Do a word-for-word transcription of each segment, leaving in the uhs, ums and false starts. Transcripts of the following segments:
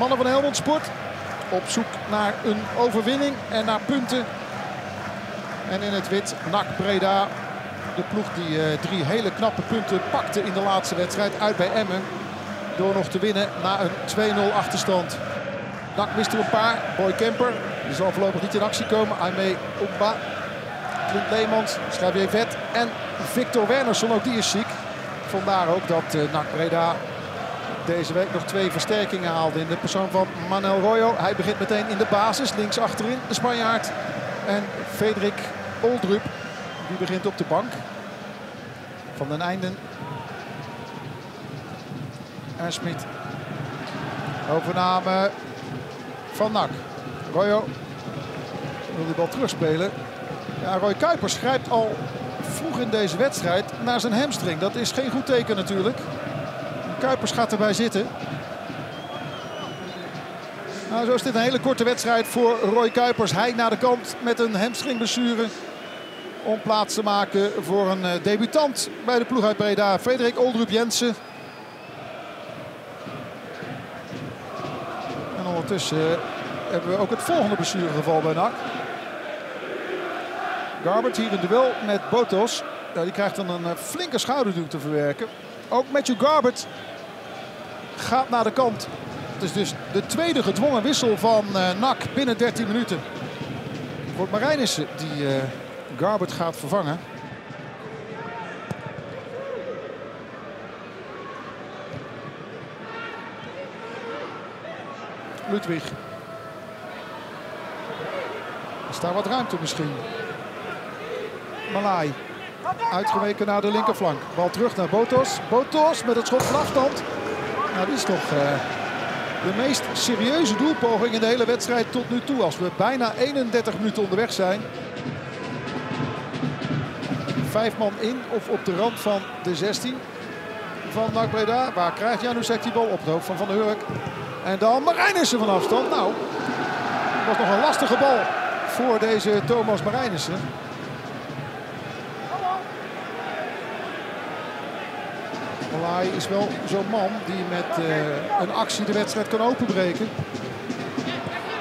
mannen van Helmond Sport op zoek naar een overwinning en naar punten. En in het wit N A C Breda. De ploeg die uh, drie hele knappe punten pakte in de laatste wedstrijd uit bij Emmen. Door nog te winnen na een twee nul achterstand. N A C mist er een paar. Boy Kemper die zal voorlopig niet in actie komen. Aimee Omba, Clint Leemans, Schabjevet en Victor Wernersson. Ook die is ziek. Vandaar ook dat uh, N A C Breda deze week nog twee versterkingen haalde. In de persoon van Manuel Royo. Hij begint meteen in de basis. Links achterin de Spanjaard. En Frederik Oldrup. Die begint op de bank. Van den Eijnden. En Smit. Overname van N A C. Royo wil de bal terugspelen. Ja, Roy Kuipers grijpt al vroeg in deze wedstrijd naar zijn hamstring. Dat is geen goed teken natuurlijk. Kuipers gaat erbij zitten. Nou, zo is dit een hele korte wedstrijd voor Roy Kuipers. Hij naar de kant met een hamstringblessure. Om plaats te maken voor een debutant bij de ploeg uit Breda. Frederik Oldrup Jensen. En ondertussen hebben we ook het volgende blessuregeval bij N A C. Garbett hier een duel met Botos. Nou, die krijgt dan een flinke schouderduw te verwerken. Ook Matthew Garbett gaat naar de kant. Het is dus de tweede gedwongen wissel van N A C binnen dertien minuten. Het wordt Marijnissen die uh, Garbett gaat vervangen. Ludwig. Er staat wat ruimte misschien. Malay. Uitgeweken naar de linkerflank. Bal terug naar Botos. Botos met het schot van afstand. Nou, dat is toch uh, de meest serieuze doelpoging in de hele wedstrijd tot nu toe. Als we bijna eenendertig minuten onderweg zijn. Vijf man in of op de rand van de zestien van N A C Breda. Waar krijgt Janusek die bal? Op het hoofd van Van der Hurk. En dan Marijnissen van afstand. Nou, dat was nog een lastige bal voor deze Thomas Marijnissen. Malay is wel zo'n man die met uh, een actie de wedstrijd kan openbreken.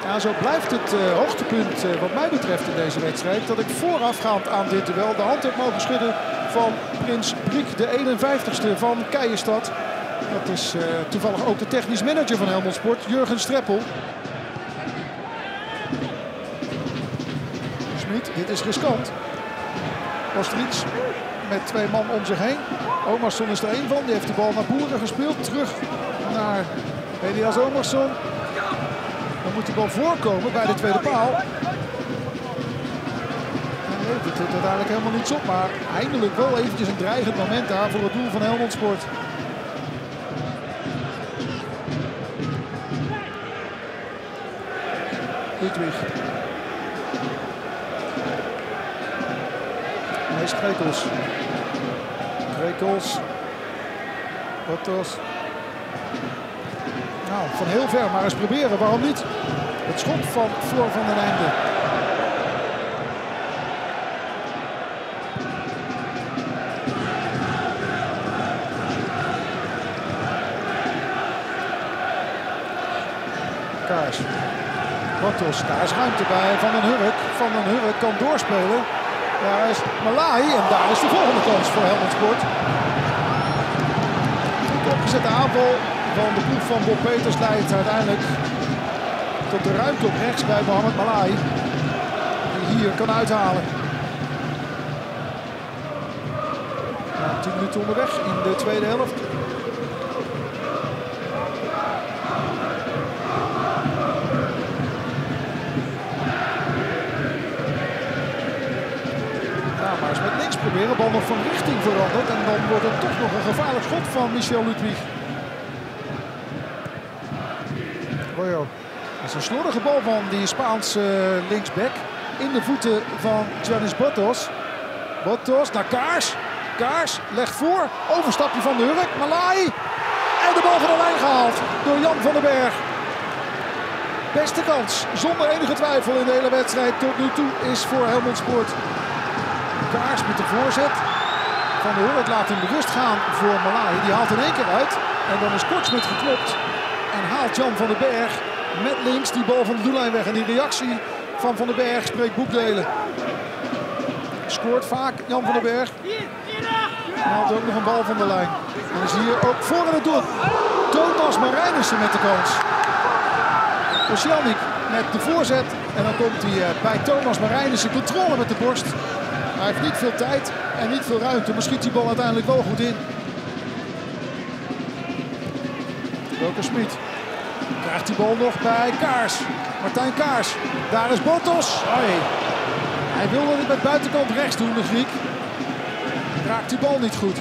Ja, zo blijft het uh, hoogtepunt uh, wat mij betreft in deze wedstrijd. Dat ik voorafgaand aan dit duel de hand heb mogen schudden van Prins Briek. De eenenvijftigste van Keijenstad. Dat is uh, toevallig ook de technisch manager van Helmond Sport, Jurgen Streppel. Smit, dit is riskant. Ostriets met twee man om zich heen. Omarsson is er één van. Die heeft de bal naar Boeren gespeeld. Terug naar Elias Omarsson. Dan moet die bal voorkomen bij de tweede paal. En levert het uiteindelijk helemaal niets op. Maar eindelijk wel eventjes een dreigend moment daar voor het doel van Helmond Sport. Ludwig. En is Krekels. Krekels. Botos. Nou, van heel ver, maar eens proberen, waarom niet? Het schot van Floor van den Einde. Kaas. Botos, daar is ruimte bij Van den Hurk. Van den Hurk kan doorspelen. Daar is Malay en daar is de volgende kans voor Helmond Sport. Opgezette aanval. Van de ploeg van Bob Peters leidt uiteindelijk tot de ruimte op rechts bij Mohammed Malay. Die hier kan uithalen. Nou, tien minuten onderweg in de tweede helft. Nou, maar eens met links proberen. Bal nog van richting veranderd. En dan wordt er toch nog een gevaarlijk schot van Michiel Ludwig. Dat is een slordige bal van die Spaanse uh, linksback. In de voeten van Janis Botos. Botos naar Kaars. Kaars legt voor. Overstapje van de Hurk. Malay. En de bal van de lijn gehaald door Jan Van den Bergh. Beste kans. Zonder enige twijfel in de hele wedstrijd. Tot nu toe is voor Helmond Sport. Kaars met de voorzet. Van de Hurk laat hem bewust gaan voor Malay. Die haalt in één keer uit. En dan is Kortsmet geklopt. en haalt Jan Van den Bergh met links die bal van de doellijn weg. En die reactie van Van den Bergh spreekt boekdelen. Scoort vaak Jan Van den Bergh. En haalt ook nog een bal van de lijn. En is hier ook voor in het doel. Thomas Marijnissen met de kans. Osjelnik met de voorzet. En dan komt hij bij Thomas Marijnissen. Controle met de borst. Hij heeft niet veel tijd en niet veel ruimte. Maar schiet die bal uiteindelijk wel goed in. Wilke Smit krijgt die bal nog bij Kaars. Martijn Kaars. Daar is Botos. Hey. Hij wilde het met buitenkant rechts doen, de Griek. Raakt die bal niet goed.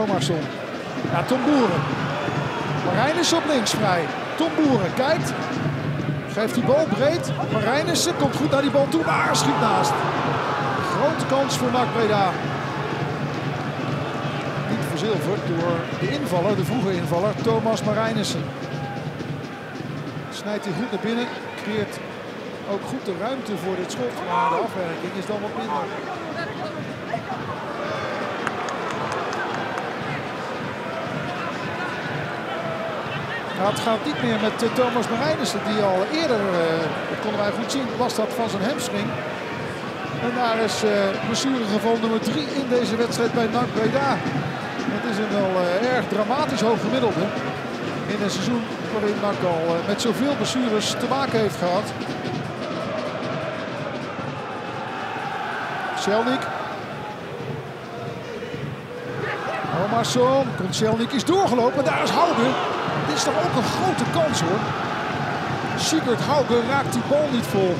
Omarsson. Ja, Tom Boeren. Marijnissen op links vrij. Tom Boeren kijkt. Geeft die bal breed. Marijnissen komt goed naar die bal toe. Maar schiet naast. Grote kans voor N A C Breda. Niet verzilverd door de invaller, de vroege invaller, Thomas Marijnissen. Snijdt hij goed naar binnen. Creëert ook goed de ruimte voor dit schot. Maar de afwerking is dan wat minder. Nou, het gaat niet meer met uh, Thomas Marijnissen, die al eerder, uh, dat konden wij goed zien, last had van zijn hamstring. En daar is blessuregeval uh, nummer drie in deze wedstrijd bij N A C Breda. Dat is een wel uh, erg dramatisch hoog gemiddelde in een seizoen waarin N A C al uh, met zoveel blessures te maken heeft gehad. Sjelnik. Omarsson, komt Sjelnik is doorgelopen, daar is Houden. Dit is toch ook een grote kans hoor. Sigurd Hauge raakt die bal niet vol.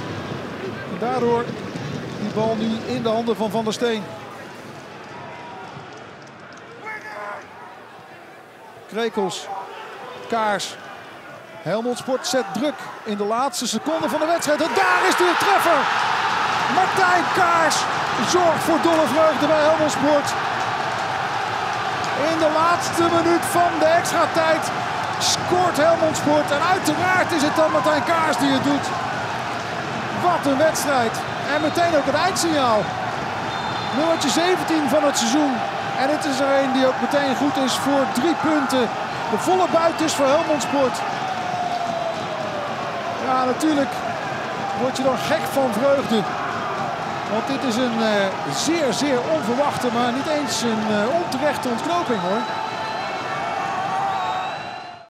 En daardoor die bal nu in de handen van Van der Steen. Krekels, Kaars. Helmond Sport zet druk in de laatste seconde van de wedstrijd. En daar is de treffer. Martijn Kaars zorgt voor dolle vreugde bij Helmond Sport. In de laatste minuut van de extra tijd scoort Helmond Sport. En uiteraard is het dan Martijn Kaars die het doet. Wat een wedstrijd. En meteen ook het eindsignaal. Nummertje zeventien van het seizoen. En het is er een die ook meteen goed is voor drie punten. De volle buit is voor Helmond Sport. Ja, natuurlijk word je dan gek van vreugde. Want dit is een uh, zeer, zeer onverwachte, maar niet eens een uh, onterechte ontknoping hoor.